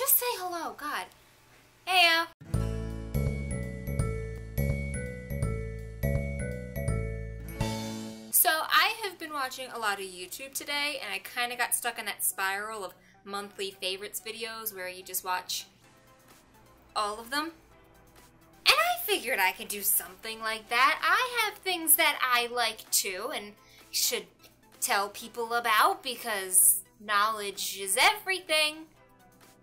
Just say hello, God. Heyo. So I have been watching a lot of YouTube today, and I kind of got stuck in that spiral of monthly favorites videos where you just watch all of them. And I figured I could do something like that. I have things that I like too and should tell people about because knowledge is everything.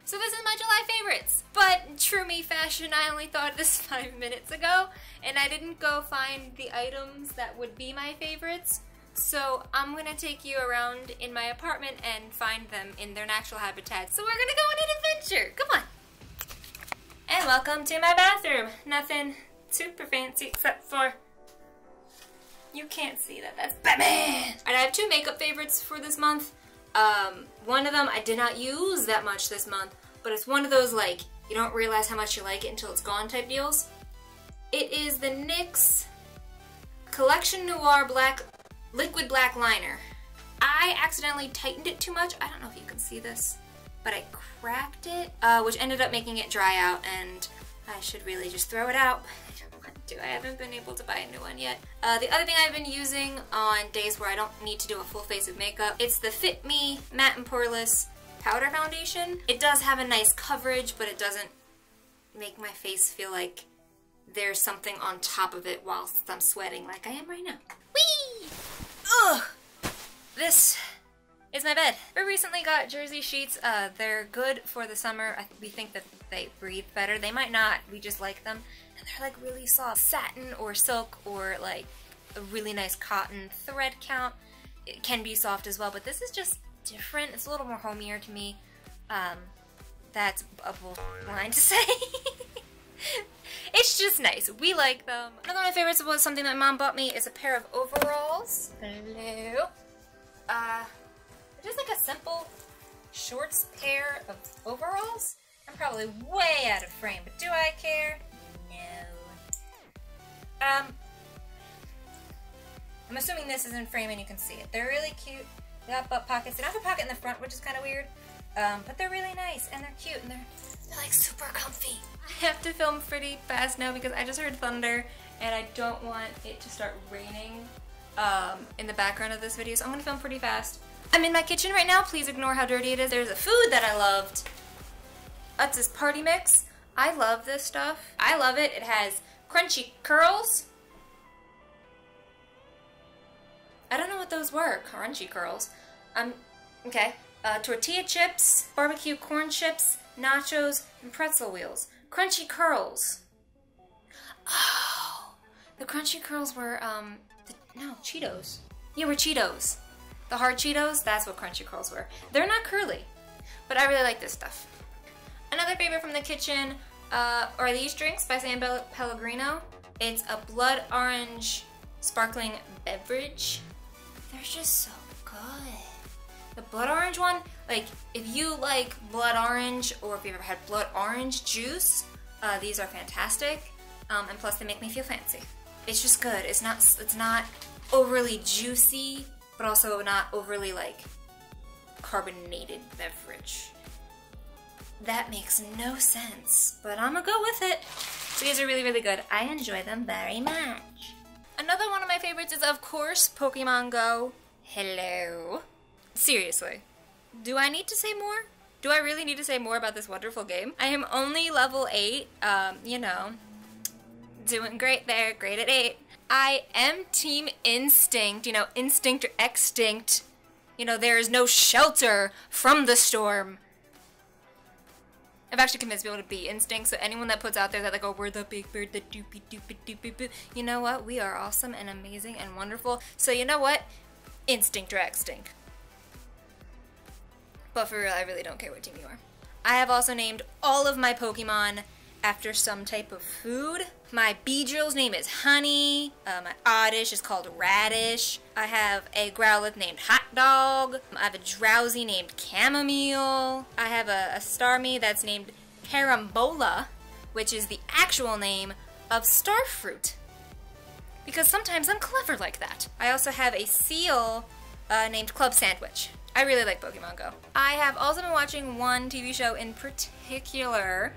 So this is my July favorites, but true me fashion, I only thought of this 5 minutes ago and I didn't go find the items that would be my favorites. So I'm gonna take you around in my apartment and find them in their natural habitat. So we're gonna go on an adventure, come on. And welcome to my bathroom. Nothing super fancy except for, you can't see that, that's Batman. And I have two makeup favorites for this month. One of them I did not use that much this month, but it's one of those like, you don't realize how much you like it until it's gone type deals. It is the NYX Collection Noir Black Liquid Black Liner. I accidentally tightened it too much. I don't know if you can see this, but I cracked it, which ended up making it dry out, and I should really just throw it out. I don't know what to do. I haven't been able to buy a new one yet. The other thing I've been using on days where I don't need to do a full face of makeup, it's the Fit Me Matte and Poreless Powder Foundation. It does have a nice coverage, but it doesn't make my face feel like there's something on top of it whilst I'm sweating like I am right now. Whee! Ugh! This is my bed. I recently got jersey sheets. They're good for the summer. We think that they breathe better. They might not, we just like them. And they're like really soft. Satin or silk or like a really nice cotton thread count. It can be soft as well, but this is just different. It's a little more homier to me. That's a bull line to say. It's just nice. We like them. Another one of my favorites was something that mom bought me is a pair of overalls. Hello. Just like a simple shorts pair of overalls. I'm probably way out of frame, but do I care? No. I'm assuming this is in frame and you can see it. They're really cute. They got butt pockets. They don't have a pocket in the front, which is kind of weird. But they're really nice and they're cute and they're like super comfy. I have to film pretty fast now because I just heard thunder and I don't want it to start raining in the background of this video, so I'm gonna film pretty fast. I'm in my kitchen right now, please ignore how dirty it is. There's a food that I loved. That's this Party Mix. I love this stuff. I love it. It has crunchy curls. I don't know what those were, crunchy curls. Okay. Tortilla chips, barbecue corn chips, nachos, and pretzel wheels. Crunchy curls. Oh, the crunchy curls were, no, Cheetos. Yeah, were Cheetos. The hard Cheetos, that's what crunchy curls were. They're not curly, but I really like this stuff. Another favorite from the kitchen are these drinks by San Pellegrino. It's a blood orange sparkling beverage. They're just so good. The blood orange one, like if you like blood orange or if you've ever had blood orange juice, these are fantastic. And plus they make me feel fancy. It's just good. It's not overly juicy, but also not overly like carbonated beverage. That makes no sense, but I'm gonna go with it. So these are really, really good. I enjoy them very much. Another one of my favorites is, of course, Pokemon Go. Hello. Seriously, do I need to say more? Do I really need to say more about this wonderful game? I am only level 8, you know, doing great there, great at 8. I am Team Instinct, you know, instinct or extinct. You know, there is no shelter from the storm. I've actually convinced people to be Instinct, so anyone that puts out there that like, oh, we're the big bird, the doopy doopy doopy boo. You know what? We are awesome and amazing and wonderful. So you know what? Instinct or extinct. But for real, I really don't care what team you are. I have also named all of my Pokemon after some type of food. My Beedrill's name is Honey, my Oddish is called Radish, I have a Growlithe named Hot Dog, I have a Drowsy named Chamomile, I have a Starmie that's named Carambola, which is the actual name of starfruit, because sometimes I'm clever like that. I also have a seal named Club Sandwich. I really like Pokemon Go. I have also been watching one TV show in particular.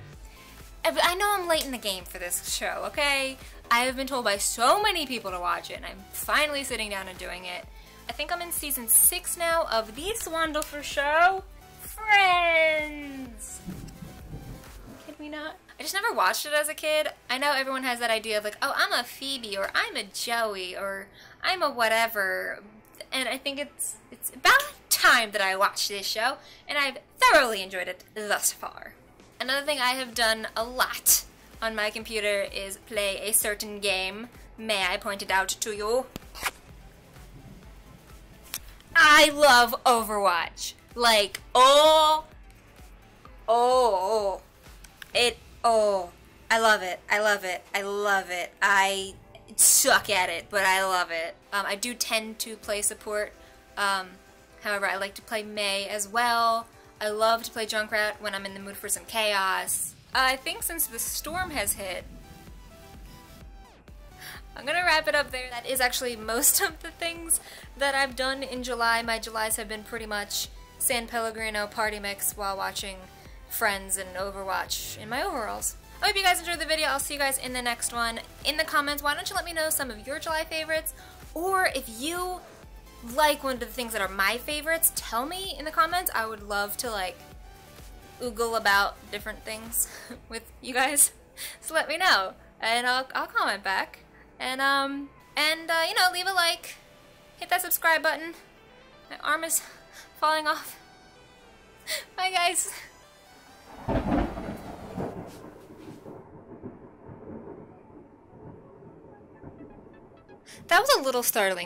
I know I'm late in the game for this show, okay? I have been told by so many people to watch it, and I'm finally sitting down and doing it. I think I'm in season 6 now of this wonderful show, Friends. Can we not? I just never watched it as a kid. I know everyone has that idea of like, oh, I'm a Phoebe, or I'm a Joey, or I'm a whatever. And I think it's about time that I watched this show, and I've thoroughly enjoyed it thus far. Another thing I have done a lot on my computer is play a certain game. May I point it out to you? I love Overwatch. Like, I love it. I love it. I love it. I suck at it, but I love it. I do tend to play support. However, I like to play Mei as well. I love to play Junkrat when I'm in the mood for some chaos. I think since the storm has hit, I'm gonna wrap it up there. That is actually most of the things that I've done in July. My Julys have been pretty much San Pellegrino, Party Mix, while watching Friends and Overwatch in my overalls. I hope you guys enjoyed the video. I'll see you guys in the next one. In the comments, why don't you let me know some of your July favorites, or if you like one of the things that are my favorites, tell me in the comments. I would love to like oogle about different things with you guys, so let me know and I'll comment back, and you know, leave a like, hit that subscribe button. My arm is falling off. Bye guys. That was a little startling.